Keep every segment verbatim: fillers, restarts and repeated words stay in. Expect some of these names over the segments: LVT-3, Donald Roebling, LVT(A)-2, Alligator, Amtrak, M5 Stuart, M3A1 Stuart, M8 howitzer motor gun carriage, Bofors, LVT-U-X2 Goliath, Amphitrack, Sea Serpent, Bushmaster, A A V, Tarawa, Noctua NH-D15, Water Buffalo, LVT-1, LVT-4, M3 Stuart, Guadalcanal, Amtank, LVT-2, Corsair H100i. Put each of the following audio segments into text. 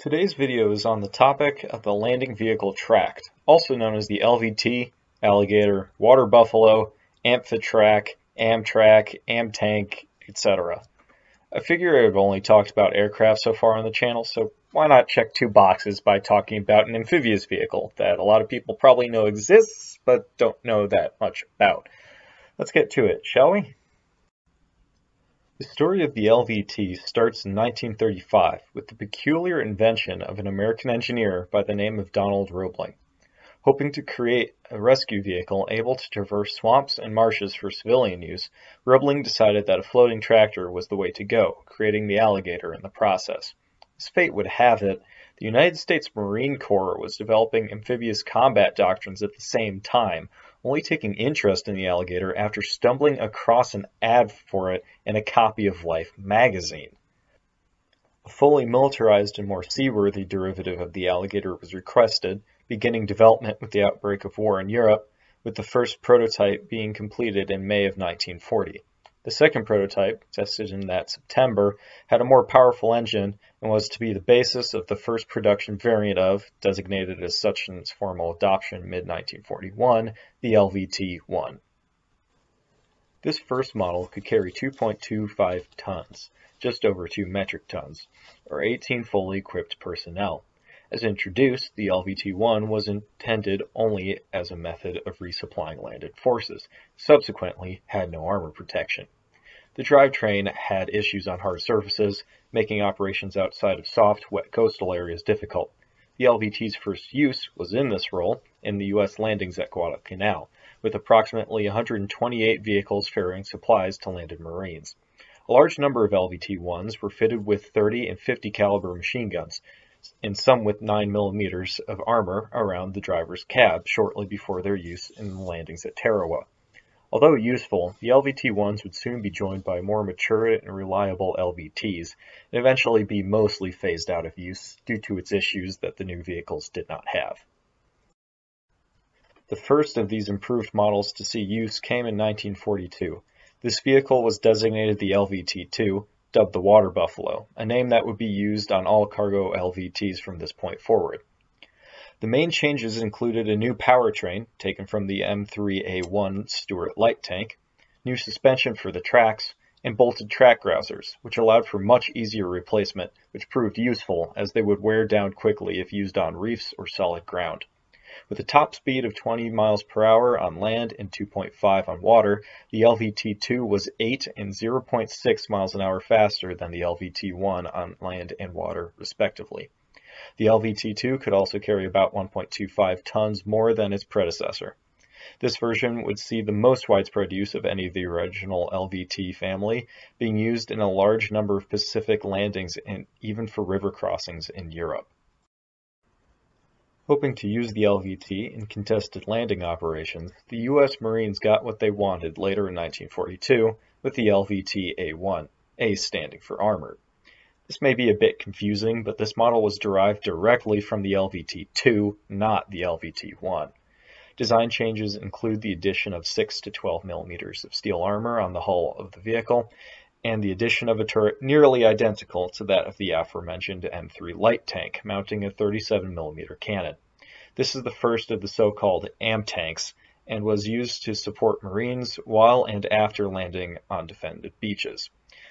Today's video is on the topic of the landing vehicle tract, also known as the L V T, Alligator, Water Buffalo, Amphitrack, Amtrak, Amtank, et cetera. I figure I've only talked about aircraft so far on the channel, so why not check two boxes by talking about an amphibious vehicle that a lot of people probably know exists, but don't know that much about. Let's get to it, shall we? The story of the L V T starts in nineteen thirty-five with the peculiar invention of an American engineer by the name of Donald Roebling, hoping to create a rescue vehicle able to traverse swamps and marshes for civilian use. Roebling decided that a floating tractor was the way to go, creating the Alligator in the process. As fate would have it, the United States Marine Corps was developing amphibious combat doctrines at the same time, only taking interest in the Alligator after stumbling across an ad for it in a copy of Life magazine. A fully militarized and more seaworthy derivative of the Alligator was requested, beginning development with the outbreak of war in Europe, with the first prototype being completed in May of nineteen forty. The second prototype, tested in that September, had a more powerful engine and was to be the basis of the first production variant of, designated as such in its formal adoption mid nineteen forty-one, the L V T one. This first model could carry two point two five tons, just over two metric tons, or eighteen fully equipped personnel. As introduced, the L V T one was intended only as a method of resupplying landed forces, subsequently had no armor protection. The drivetrain had issues on hard surfaces, making operations outside of soft, wet coastal areas difficult. The L V T's first use was in this role in the U S landings at Guadalcanal, with approximately one hundred twenty-eight vehicles ferrying supplies to landed Marines. A large number of L V T ones were fitted with thirty and fifty caliber machine guns, and some with nine millimeter of armor around the driver's cab shortly before their use in the landings at Tarawa. Although useful, the L V T ones would soon be joined by more mature and reliable L V Ts, and eventually be mostly phased out of use due to its issues that the new vehicles did not have. The first of these improved models to see use came in nineteen forty-two. This vehicle was designated the L V T two, dubbed the Water Buffalo, a name that would be used on all cargo L V Ts from this point forward. The main changes included a new powertrain, taken from the M three A one Stuart light tank, new suspension for the tracks, and bolted track grousers, which allowed for much easier replacement, which proved useful as they would wear down quickly if used on reefs or solid ground. With a top speed of twenty miles per hour on land and two point five on water, the L V T two was eight and zero point six miles an hour faster than the L V T one on land and water, respectively. The L V T two could also carry about one point two five tons more than its predecessor. This version would see the most widespread use of any of the original L V T family, being used in a large number of Pacific landings and even for river crossings in Europe. Hoping to use the L V T in contested landing operations, the U S Marines got what they wanted later in nineteen forty-two with the L V T A one, A standing for armored. This may be a bit confusing, but this model was derived directly from the L V T two, not the L V T one. Design changes include the addition of six to twelve millimeters of steel armor on the hull of the vehicle, and the addition of a turret nearly identical to that of the aforementioned M three light tank, mounting a thirty-seven millimeter cannon. This is the first of the so-called Amtanks, and was used to support Marines while and after landing on defended beaches.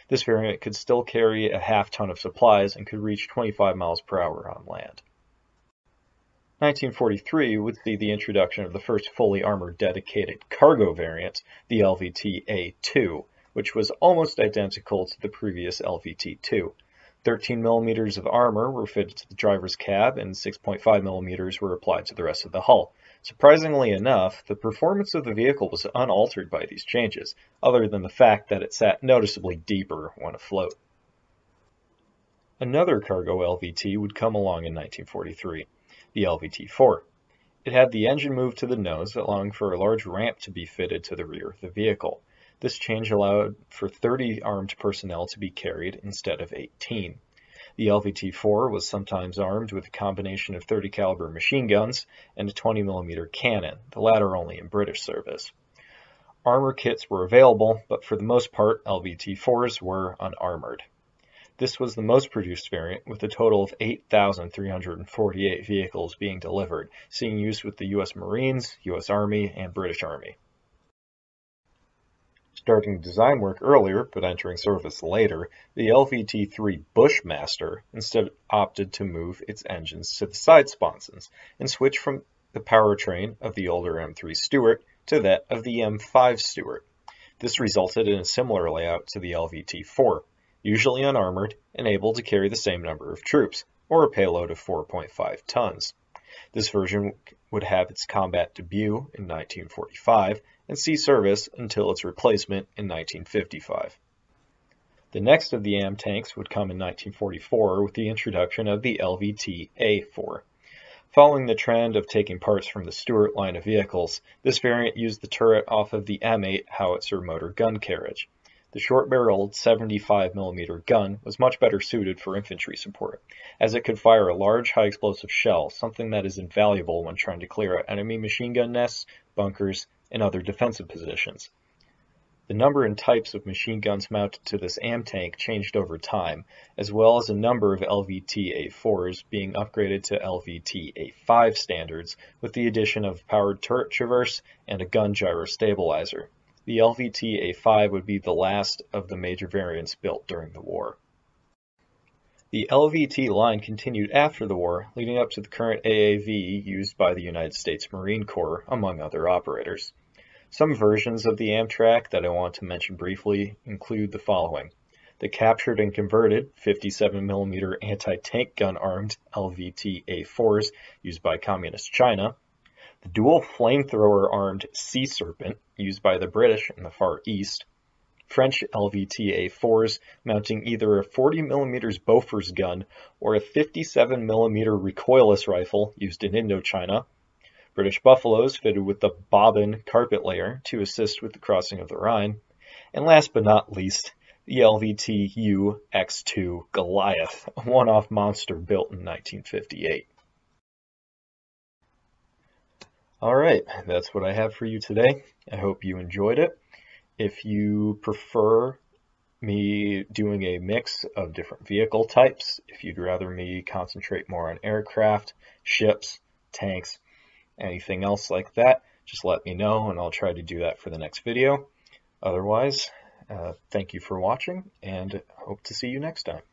This variant could still carry a half ton of supplies and could reach twenty-five miles per hour on land. nineteen forty-three would see the introduction of the first fully armored dedicated cargo variant, the L V T A two, which was almost identical to the previous L V T two. thirteen millimeters of armor were fitted to the driver's cab and six point five millimeters were applied to the rest of the hull. Surprisingly enough, the performance of the vehicle was unaltered by these changes, other than the fact that it sat noticeably deeper when afloat. Another cargo L V T would come along in nineteen forty-three, the L V T four. It had the engine moved to the nose, allowing for a large ramp to be fitted to the rear of the vehicle. This change allowed for thirty armed personnel to be carried instead of eighteen. The L V T four was sometimes armed with a combination of thirty caliber machine guns and a twenty millimeter cannon, the latter only in British service. Armor kits were available, but for the most part, L V T fours were unarmored. This was the most produced variant, with a total of eight thousand three hundred forty-eight vehicles being delivered, seeing use with the U S Marines, U S Army, and British Army. Starting design work earlier, but entering service later, the L V T three Bushmaster instead opted to move its engines to the side sponsons and switch from the powertrain of the older M three Stuart to that of the M five Stuart. This resulted in a similar layout to the L V T four, usually unarmored and able to carry the same number of troops, or a payload of four point five tons. This version would have its combat debut in nineteen forty-five and see service until its replacement in nineteen fifty-five. The next of the A M tanks would come in nineteen forty-four with the introduction of the L V T A four. Following the trend of taking parts from the Stuart line of vehicles, this variant used the turret off of the M eight howitzer motor gun carriage. The short-barreled seventy-five millimeter gun was much better suited for infantry support, as it could fire a large high-explosive shell, something that is invaluable when trying to clear out enemy machine gun nests, bunkers, and other defensive positions. The number and types of machine guns mounted to this A M tank changed over time, as well as a number of L V T A fours being upgraded to L V T A five standards with the addition of powered turret traverse and a gun gyro stabilizer. The L V T A five would be the last of the major variants built during the war. The L V T line continued after the war, leading up to the current A A V used by the United States Marine Corps, among other operators. Some versions of the Amtrak that I want to mention briefly include the following. The captured and converted fifty-seven millimeter anti-tank gun-armed L V T A fours used by Communist China, the dual flamethrower-armed Sea Serpent used by the British in the Far East, French L V T A fours mounting either a forty millimeter Bofors gun or a fifty-seven millimeter recoilless rifle used in Indochina, British Buffaloes fitted with the bobbin carpet layer to assist with the crossing of the Rhine, and last but not least, the L V T U X two Goliath, a one-off monster built in nineteen fifty-eight. Alright, that's what I have for you today. I hope you enjoyed it. If you prefer me doing a mix of different vehicle types, if you'd rather me concentrate more on aircraft, ships, tanks, anything else like that, just let me know and I'll try to do that for the next video. Otherwise, uh, thank you for watching and hope to see you next time.